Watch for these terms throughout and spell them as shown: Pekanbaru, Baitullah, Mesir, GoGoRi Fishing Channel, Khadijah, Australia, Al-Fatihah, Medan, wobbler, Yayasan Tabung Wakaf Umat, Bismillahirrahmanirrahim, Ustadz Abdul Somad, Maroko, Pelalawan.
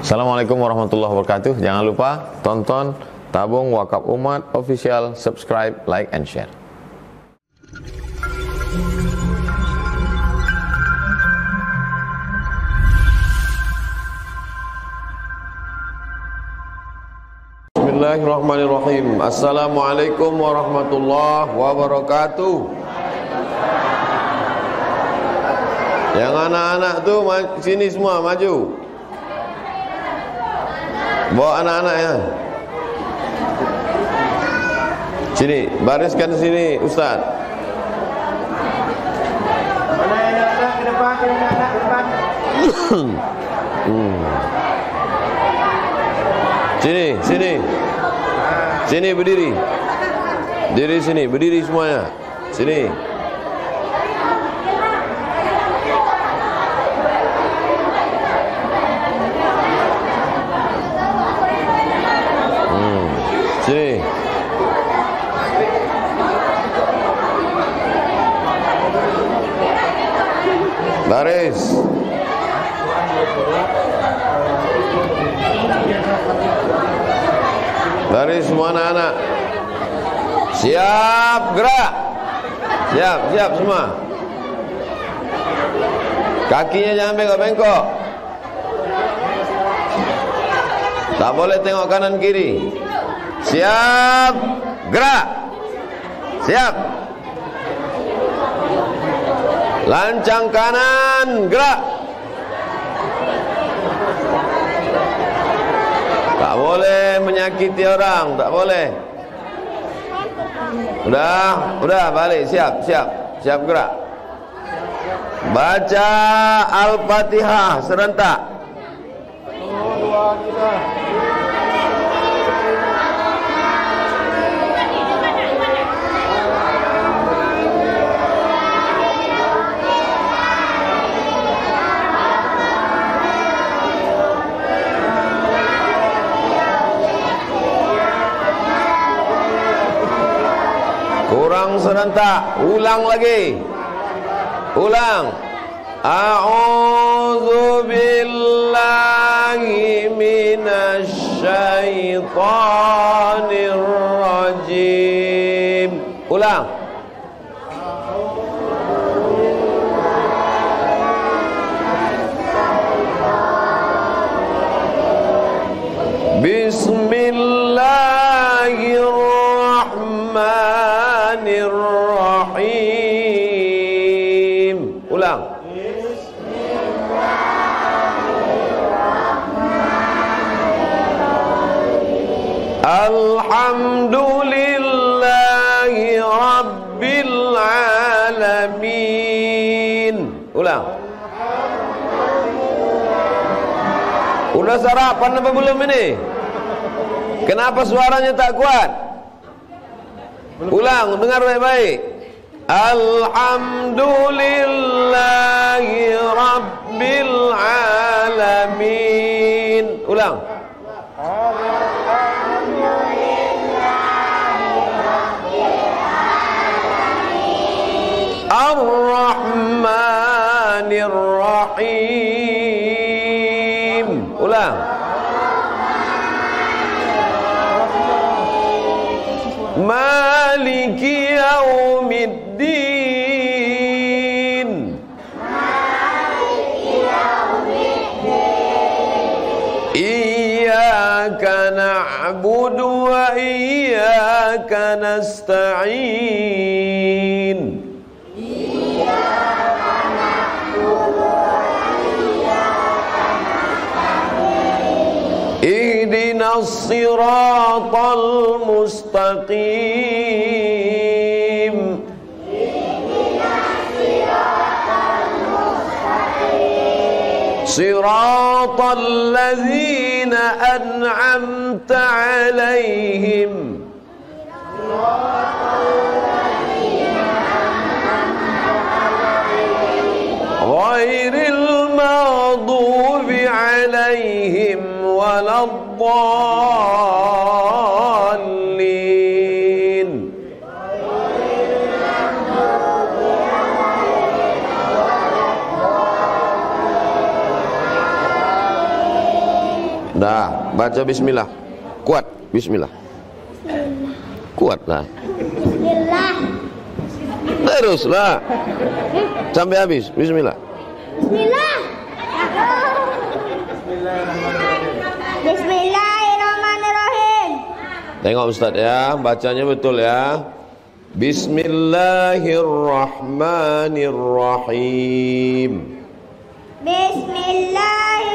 Assalamualaikum warahmatullahi wabarakatuh. Jangan lupa tonton Tabung Wakaf Umat Official, subscribe, like, and share. Bismillahirrahmanirrahim. Assalamualaikum warahmatullahi wabarakatuh. Yang anak-anak tuh sini semua maju. Bawa anak-anaknya. Sini, bariskan sini, Ustaz. Mana yang anak ke depan, yang anak ke depan. Sini, sini. Sini berdiri. Diri sini, berdiri semuanya. Sini. Sini. Baris. Baris semua anak-anak. Siap, gerak. Siap, siap semua. Kakinya jangan bengkok-bengkok. Tak boleh tengok kanan kiri. Siap, gerak. Siap. Lancang kanan, gerak. Tak boleh menyakiti orang, tak boleh. Udah balik, siap, siap. Siap gerak. Baca Al-Fatihah serentak. Kurang serentak, ulang lagi. Ulang. A'udzubillahi minasyaitonirrajim. Ulang. Bismillahirrahmanirrahim. Bismillahirrahmanirrahim. Ulang. Bismillahirrahmanirrahim. Alhamdulillahi rabbil alamin. Ulang. Udah sarapan apa belum ini? Kenapa suaranya tak kuat? Ulang, dengar baik-baik. Alhamdulillahi rabbil alamin. Ulang. Alhamdulillahi rabbil alamin. Ar-Rahmanir-Rahim. Ulang. Maliki yaumiddin. Maliki yaumiddin. Iyyaka na'budu wa iyyaka nasta'in. Iyyaka na'budu wa iyyaka nasta'in. Ihdinas siratal mustaqim. Siratal ladzina an'amta alaihim. Ghairil maghdubi alaihim waladdallin. Dah, baca bismillah. Kuat, bismillah. Kuatlah. Bismillah. Teruslah. Sampai habis, bismillah. Bismillah. Bismillahirrahmanirrahim. Tengok Ustaz ya, bacanya betul ya. Bismillahirrahmanirrahim. Bismillahirrahmanirrahim.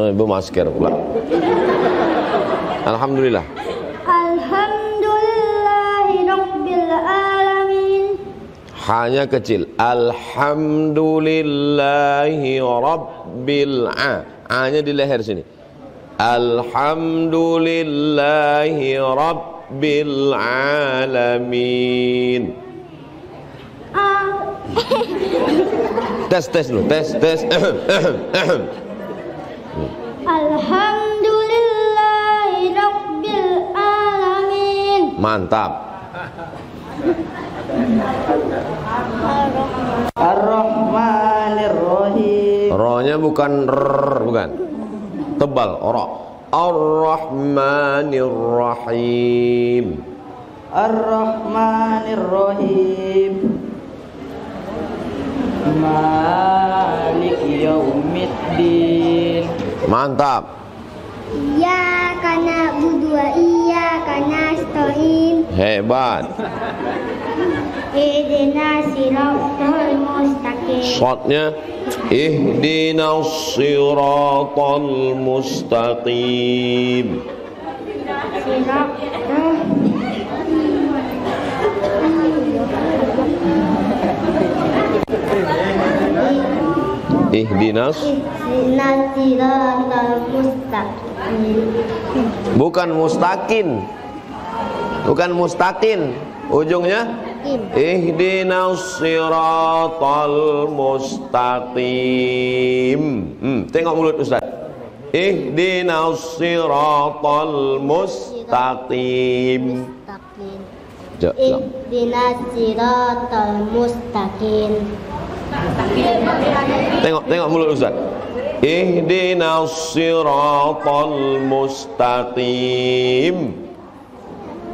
Ibu masker pula. Alhamdulillah. Alhamdulillahirabbil alamin. Hanya kecil. Alhamdulillahirabbil a. Hanya di leher sini. Alhamdulillahirabbil alamin. Tes dulu, tes. Alhamdulillahirabbil alamin. Mantap. Ar-Rahmanir-Rahim. Rohnya bukan rrr, bukan. Tebal, ora. Ar-Rahmanir-Rahim. Ar-Rahmanir-Rahim. Malik yaumiddin. Mantap. Iya kana budua iya kana stoin. Hebat. Ihdinas siratal mustaqim. Shotnya ihdinas siratal mustaqim. Ihdinas siratal mustaqim. Bukan mustaqim. Ujungnya ihdinas siratal mustaqim. Tengok mulut Ustaz. Ihdinas siratal mustaqim. Ihdinas siratal mustaqim. Tengok mulut Ustaz. Ihdinas siratal mustaqim.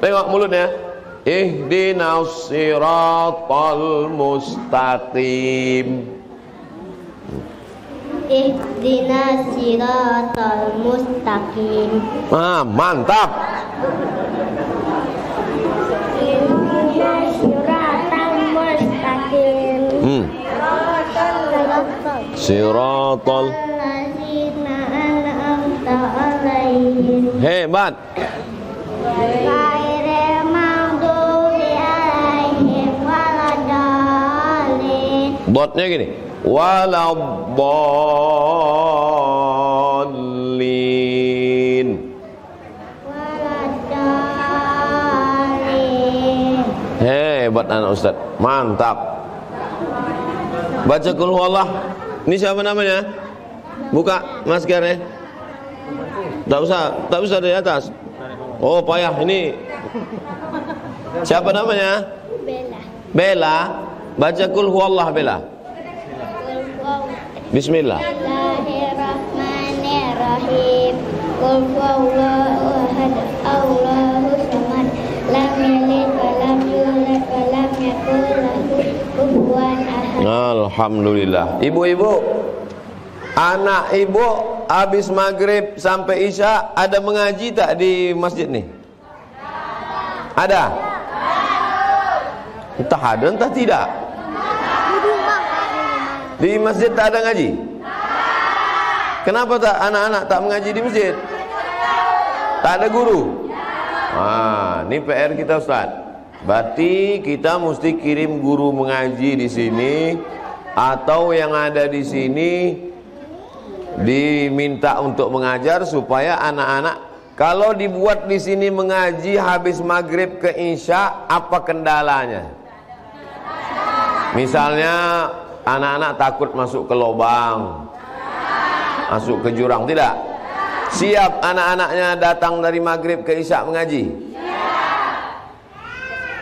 Tengok mulutnya. Ihdinas siratal mustaqim. Ihdinas siratal mustaqim. Ah, mantap. Ihdinas siratal mustaqim. Siratal ladzina an'amta 'alaihim. Hebat. Ghairil maghdubi 'alaihim waladdallin. Dotnya gini. Waladdallin. Waladdallin. Hebat anak Ustaz. Mantap. Baca qul huwallah. Ini siapa namanya? Buka maskernya. Tak usah dari atas. Oh payah ini. Siapa namanya? Bella. Baca qul huwallah Bella. Bismillah. Bismillahirrahmanirrahim. Qul huwallahu ahad. Allahus samad. Lam yalid wa lam yulad wa lam yakul lahu kufuwan ahad. Alhamdulillah. Ibu-ibu, anak ibu habis maghrib sampai isya ada mengaji tak di masjid nih? Ada? Entah ada entah tidak. Di masjid tak ada ngaji? Kenapa tak anak-anak tak mengaji di masjid? Tak ada guru. Ah, ini PR kita Ustaz. Berarti kita mesti kirim guru mengaji di sini atau yang ada di sini diminta untuk mengajar supaya anak-anak kalau dibuat di sini mengaji habis maghrib ke isya apa kendalanya? Misalnya anak-anak takut masuk ke lubang, masuk ke jurang tidak? Siap anak-anaknya datang dari maghrib ke isya mengaji?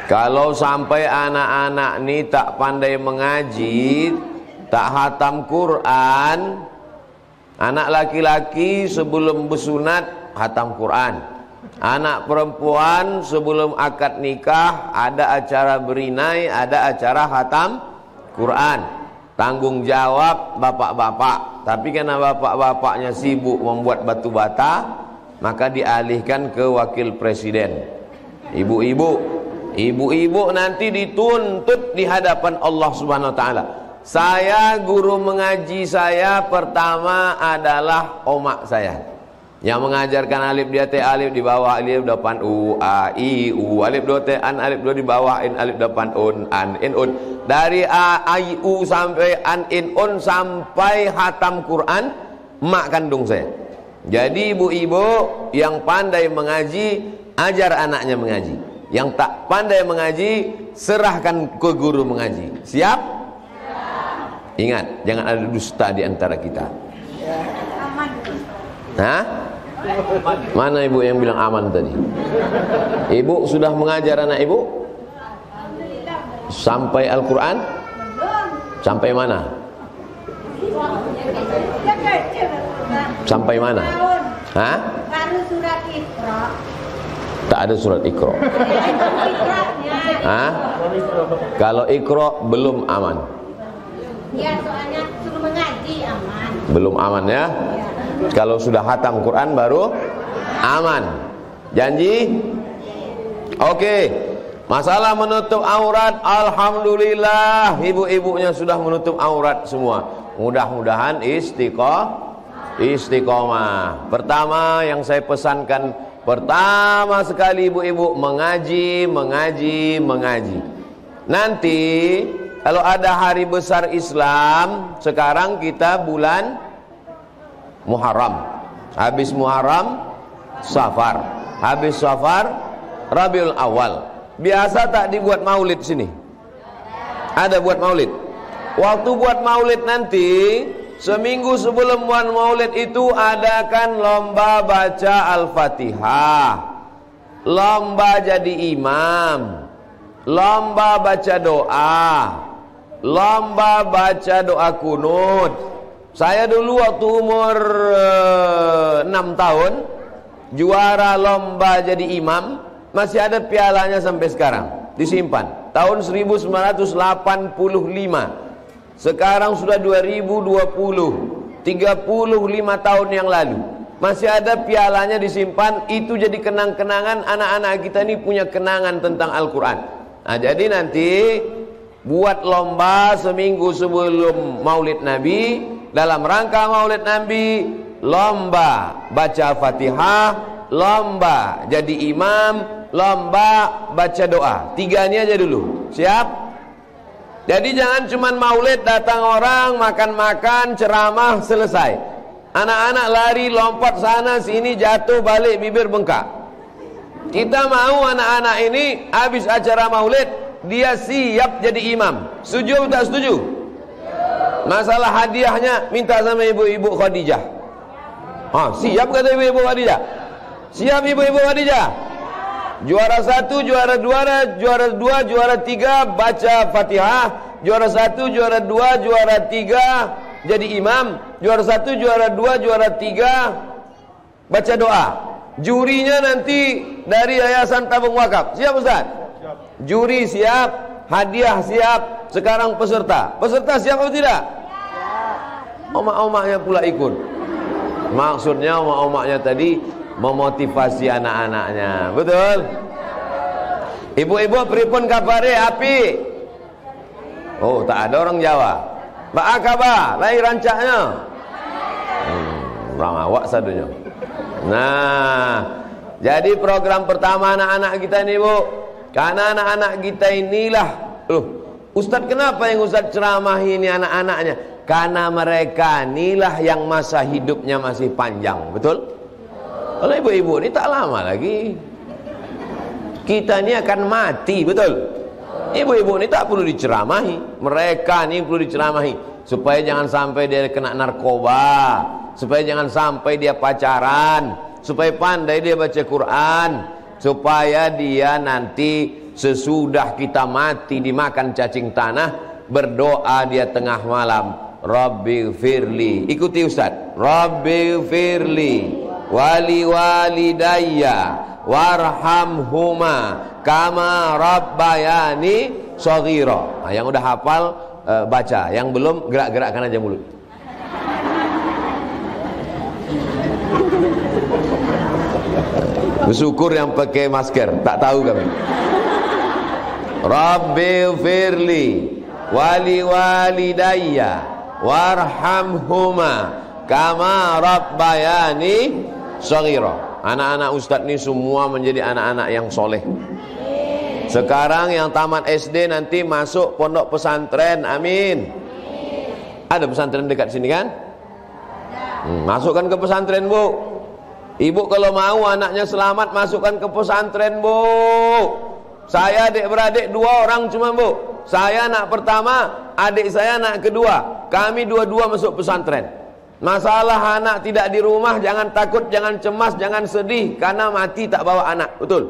Kalau sampai anak-anak ini tak pandai mengaji, tak hatam Quran, Anak laki-laki sebelum bersunat khatam Quran. Anak perempuan sebelum akad nikah ada acara berinai, ada acara khatam Quran. Tanggung jawab bapak-bapak. Tapi karena bapak-bapaknya sibuk membuat batu bata, maka dialihkan ke wakil presiden. Ibu-ibu nanti dituntut di hadapan Allah Subhanahu wa taala. Saya, guru mengaji saya pertama adalah omak saya yang mengajarkan alif dia te alif di bawah alif depan u a i u alif do te an alif do di bawah in alif depan un an in un dari a i u sampai an in un sampai khatam Quran mak kandung saya. Jadi ibu-ibu yang pandai mengaji ajar anaknya mengaji, yang tak pandai mengaji serahkan ke guru mengaji. Siap? Ingat, jangan ada dusta di antara kita. Hah? Mana ibu yang bilang aman tadi? Ibu sudah mengajar anak ibu? Sampai Al-Quran? Sampai mana? Sampai mana? Hah? Tak ada surat Iqra. Hah? Kalau Iqra belum aman. Ya, soalnya suruh mengaji aman. Belum aman ya? Ya. Kalau sudah khatam Quran baru aman. Janji? Oke. Okay. Masalah menutup aurat, alhamdulillah ibu-ibunya sudah menutup aurat semua. Mudah-mudahan istiqomah. Pertama yang saya pesankan, pertama sekali ibu-ibu mengaji. Nanti kalau ada hari besar Islam, sekarang kita bulan Muharram. Habis Muharram, Safar. Habis Safar, Rabiul Awal. Biasa tak dibuat maulid sini? Ada buat maulid. Waktu buat maulid nanti, seminggu sebelum buat maulid itu adakan lomba baca Al-Fatihah. Lomba jadi imam. Lomba baca doa. Lomba baca doa kunut. Saya dulu waktu umur 6 tahun juara lomba jadi imam. Masih ada pialanya sampai sekarang, disimpan. Tahun 1985. Sekarang sudah 2020, 35 tahun yang lalu. Masih ada pialanya disimpan. Itu jadi kenang-kenangan. Anak-anak kita ini punya kenangan tentang Al-Quran. Nah, jadi nanti buat lomba seminggu sebelum maulid Nabi. Dalam rangka maulid Nabi, lomba baca Fatihah, lomba jadi imam, lomba baca doa. Tiga ini aja dulu. Siap? Jadi jangan cuman maulid datang orang, makan-makan, ceramah, selesai. Anak-anak lari, lompat sana sini, jatuh balik, bibir bengkak. Kita mau anak-anak ini habis acara maulid dia siap jadi imam. Setuju atau tak setuju? Masalah hadiahnya minta sama ibu-ibu Khadijah. Ah, siap kata ibu-ibu Khadijah. Siap ibu-ibu Khadijah. Juara 1, juara 2, juara 2, juara 3 baca Fatihah. Juara 1, juara 2, juara 3 jadi imam. Juara 1, juara 2, juara 3 baca doa. Jurinya nanti dari Yayasan Tabung Wakaf. Siap Ustaz? Juri siap, hadiah siap. Sekarang peserta. Peserta siap atau tidak? Omak-omaknya pula ikut. Maksudnya omak-omaknya tadi memotivasi anak-anaknya. Betul? Ibu-ibu pripun kabare api? Oh, tak ada orang Jawa. Pak Akaba, lain rancaknya. Ramawak sadunya. Nah, jadi program pertama anak-anak kita ini, Bu. Karena anak-anak kita inilah. Loh, Ustadz kenapa yang Ustadz ceramah ini anak-anaknya? Karena mereka inilah yang masa hidupnya masih panjang. Betul? Kalau ibu-ibu ini tak lama lagi kita ini akan mati. Betul? Ibu-ibu ini tak perlu diceramahi. Mereka ini perlu diceramahi. Supaya jangan sampai dia kena narkoba. Supaya jangan sampai dia pacaran. Supaya pandai dia baca Quran. Supaya dia nanti sesudah kita mati dimakan cacing tanah, berdoa dia tengah malam, Rabbighfirli. Ikuti Ustadz. Rabbighfirli wali walidayya warhamhuma kama rabbayani shaghira. Nah, yang udah hafal baca, yang belum gerak-gerakkan aja mulut. Bersyukur yang pakai masker, tak tahu kami. Rabbighfirli wali walidayya warhamhuma kama rabbayani shaghira. Anak-anak Ustadz ini semua menjadi anak-anak yang soleh. Sekarang yang tamat SD nanti masuk pondok pesantren, amin. Ada pesantren dekat sini kan? Masukkan ke pesantren, Bu. Ibu kalau mau anaknya selamat masukkan ke pesantren, Bu. Saya adik-beradik 2 orang cuma, Bu. Saya anak pertama, adik saya anak kedua. Kami 2-2 masuk pesantren. Masalah anak tidak di rumah, jangan takut, jangan cemas, jangan sedih, karena mati tak bawa anak, betul?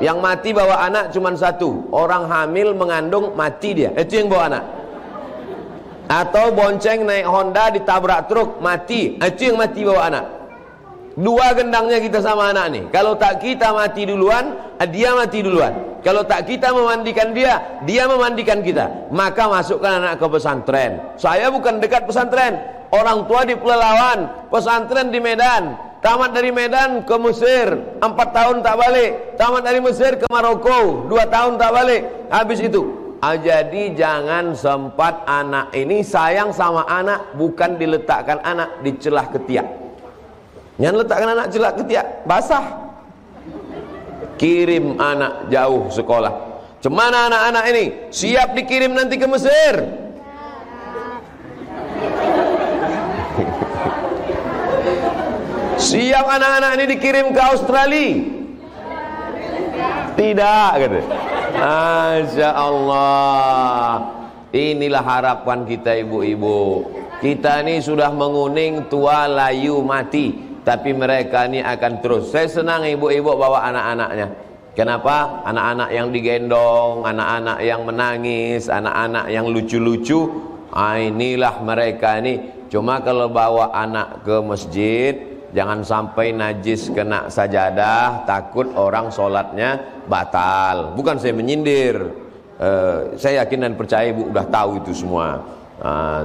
Yang mati bawa anak cuma 1, orang hamil mengandung mati dia, itu yang bawa anak. Atau bonceng naik Honda ditabrak truk mati, itu yang mati bawa anak. 2 gendangnya kita sama anak nih. Kalau tak kita mati duluan, dia mati duluan. Kalau tak kita memandikan dia, dia memandikan kita. Maka masukkan anak ke pesantren. Saya bukan dekat pesantren, orang tua di Pelalawan, pesantren di Medan. Tamat dari Medan ke Mesir, 4 tahun tak balik. Tamat dari Mesir ke Maroko, 2 tahun tak balik. Habis itu. Jadi jangan sempat anak ini sayang sama anak, bukan diletakkan anak di celah ketiak. Jangan letakkan anak celah ketiak, basah. Kirim anak jauh sekolah. Cemana anak-anak ini? Siap dikirim nanti ke Mesir. Siap anak-anak ini dikirim ke Australia? Tidak, gitu. Masya Allah. Inilah harapan kita ibu-ibu. Kita ini sudah menguning, tua, layu, mati. Tapi mereka ini akan terus. Saya senang ibu-ibu bawa anak-anaknya. Kenapa? Anak-anak yang digendong, anak-anak yang menangis, anak-anak yang lucu-lucu. Inilah mereka ini. Cuma kalau bawa anak ke masjid, jangan sampai najis kena sajadah, takut orang sholatnya batal. Bukan saya menyindir, saya yakin dan percaya ibu udah tahu itu semua.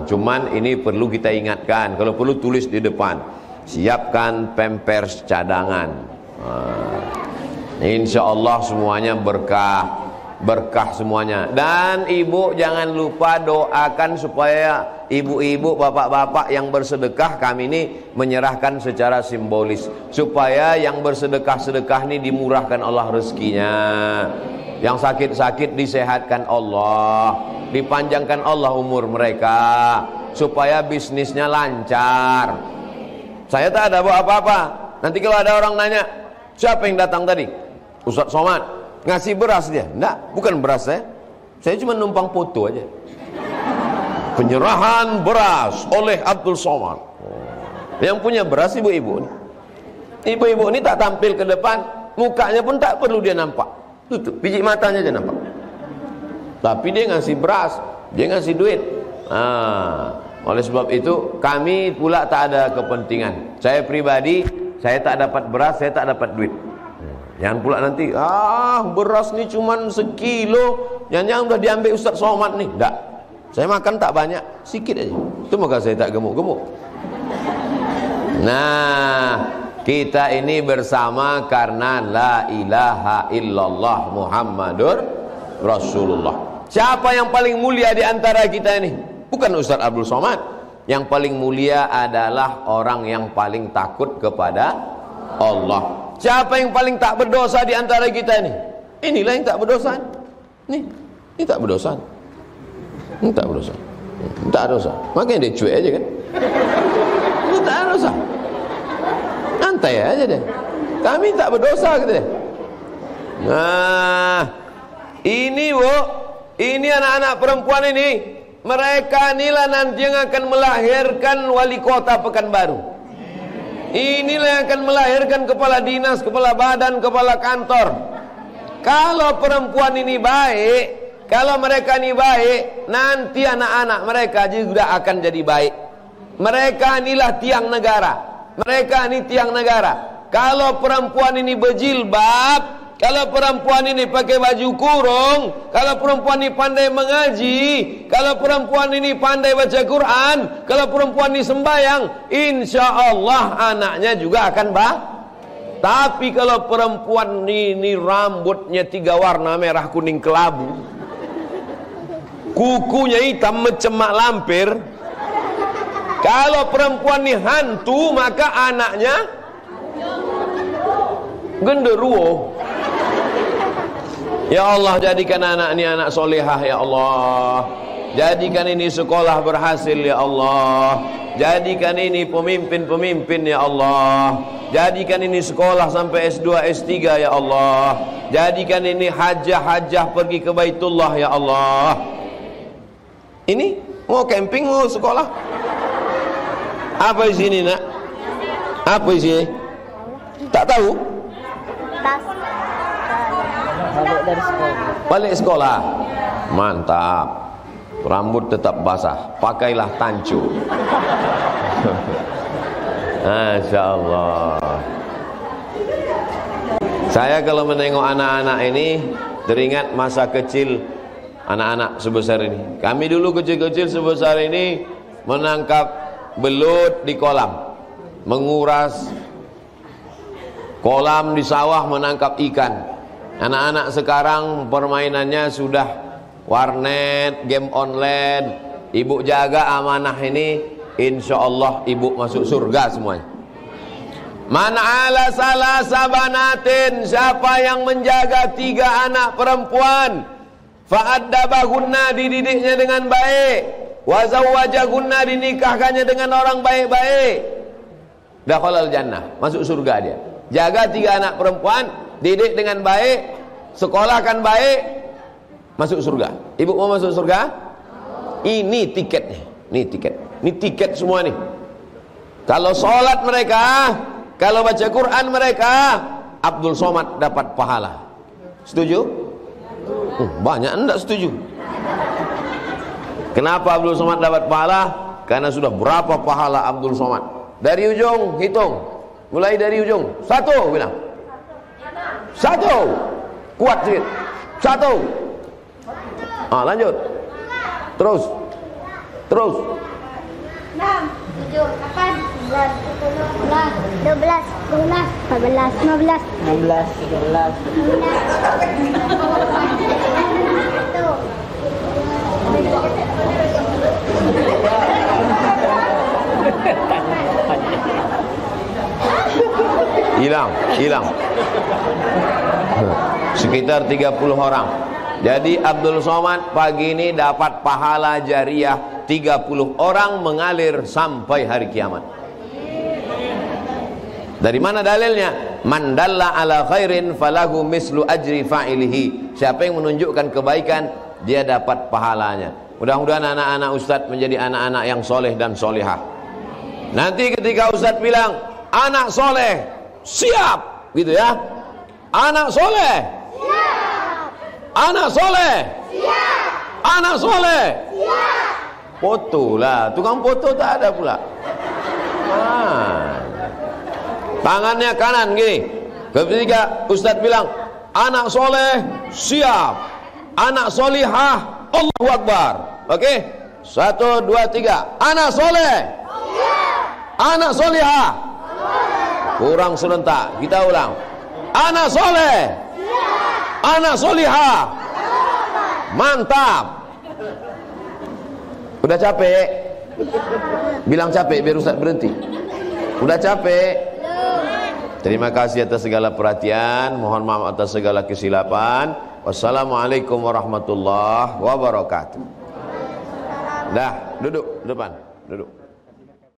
Cuman ini perlu kita ingatkan, kalau perlu tulis di depan, siapkan pampers cadangan. Insya Allah semuanya berkah, berkah semuanya. Dan ibu jangan lupa doakan supaya ibu-ibu, bapak-bapak yang bersedekah, kami ini menyerahkan secara simbolis, supaya yang bersedekah-sedekah ini dimurahkan Allah rezekinya, yang sakit-sakit disehatkan Allah, dipanjangkan Allah umur mereka, supaya bisnisnya lancar. Saya tak ada bawa apa-apa. Nanti kalau ada orang nanya, siapa yang datang tadi? Ustadz Somad ngasih beras dia. Enggak, bukan beras saya cuma numpang foto aja. Penyerahan beras oleh Abdul Somad. Yang punya beras ibu-ibu ini. Ibu-ibu ini tak tampil ke depan, mukanya pun tak perlu dia nampak. Tutup, biji matanya aja nampak. Tapi dia ngasih beras, dia ngasih duit. Oleh sebab itu kami pula tak ada kepentingan. Saya pribadi, saya tak dapat beras, saya tak dapat duit. Jangan pula nanti, beras ini cuman sekilo, yang udah diambil Ustadz Somad nih. Enggak. Saya makan tak banyak, sikit aja. Itu maka saya tak gemuk-gemuk. Nah, kita ini bersama karena la ilaha illallah Muhammadur Rasulullah. Siapa yang paling mulia di antara kita ini? Bukan Ustadz Abdul Somad. Yang paling mulia adalah orang yang paling takut kepada Allah. Siapa yang paling tak berdosa di antara kita ini? Inilah yang tak berdosa. Nih, ini tak berdosa. Tak berdosa, tak dosa. Makanya dia cuek aja kan. Tak dosa, santai aja deh. Kami tak berdosa gitu deh. Nah, ini Bu, ini anak-anak perempuan ini, mereka inilah nanti yang akan melahirkan wali kota Pekanbaru. Inilah yang akan melahirkan kepala dinas, kepala badan, kepala kantor. Kalau perempuan ini baik, Kalau mereka ini baik, nanti anak-anak mereka juga akan jadi baik. Mereka inilah tiang negara. Mereka ini tiang negara. Kalau perempuan ini berjilbab, kalau perempuan ini pakai baju kurung, kalau perempuan ini pandai mengaji, kalau perempuan ini pandai baca Quran, kalau perempuan ini sembahyang, insya Allah anaknya juga akan baik. Tapi kalau perempuan ini rambutnya 3 warna, merah, kuning, kelabu, kukunya hitam mencemak lampir, kalau perempuan ini hantu, maka anaknya genderuwo. Ya Allah, jadikan anak ini anak solehah, ya Allah. Jadikan ini sekolah berhasil, ya Allah. Jadikan ini pemimpin-pemimpin, ya Allah. Jadikan ini sekolah sampai S2, S3, ya Allah. Jadikan ini hajah-hajah pergi ke Baitullah, ya Allah. Ini mau camping, mau sekolah. Apa isi ini, nak? Apa isi? Tak tahu? Tas. Balik dari sekolah. Balik sekolah. Mantap. Rambut tetap basah. Pakailah tancu. Masya Allah. Saya kalau menengok anak-anak ini teringat masa kecil anak-anak sebesar ini. Kami dulu kecil-kecil sebesar ini menangkap belut di kolam, menguras kolam di sawah, menangkap ikan. Anak-anak sekarang permainannya sudah warnet, game online. Ibu jaga amanah ini, insya Allah ibu masuk surga semuanya. Man ala salasa banatin, siapa yang menjaga 3 anak perempuan, fa'addabahunna, dididiknya dengan baik, wa zawwajahunna, dinikahkannya dengan orang baik-baik, dakhalal jannah, masuk surga dia. Jaga 3 anak perempuan, didik dengan baik, sekolahkan baik, masuk surga. Ibu mau masuk surga? Ini tiketnya. Ini tiket. Ini tiket semua nih. Kalau sholat mereka, kalau baca Quran mereka, Abdul Somad dapat pahala. Setuju? Banyak enggak setuju. Kenapa Abdul Somad dapat pahala? Karena sudah berapa pahala Abdul Somad. Dari ujung hitung, mulai dari ujung. 1 bilang. 1. Kuat sedikit. 1. Ah, lanjut. Terus. 6 hilang sekitar 30 orang. Jadi Abdul Somad pagi ini dapat pahala jariah 30 orang mengalir sampai hari kiamat. Dari mana dalilnya? Man dalla ala khairin falahu mislu ajri fa'ilihi. Siapa yang menunjukkan kebaikan, dia dapat pahalanya. Mudah-mudahan anak-anak Ustadz menjadi anak-anak yang soleh dan solehah. Nanti ketika Ustadz bilang anak soleh siap, gitu ya. Anak soleh siap. Anak soleh siap. Anak soleh siap. Foto lah, tukang foto tak ada pula. Tangannya kanan gini. Ketika Ustadz bilang anak soleh siap, anak solihah, Allahu Akbar. Oke, 1, 2, 3. Anak soleh siap. Anak solihah. Kurang serentak, kita ulang. Anak soleh siap. Anak solihah. Mantap. Udah capek? Bilang capek biar Ustadz berhenti. Udah capek? Terima kasih atas segala perhatian. Mohon maaf atas segala kesilapan. Wassalamualaikum warahmatullahi wabarakatuh. Dah, duduk depan. Duduk.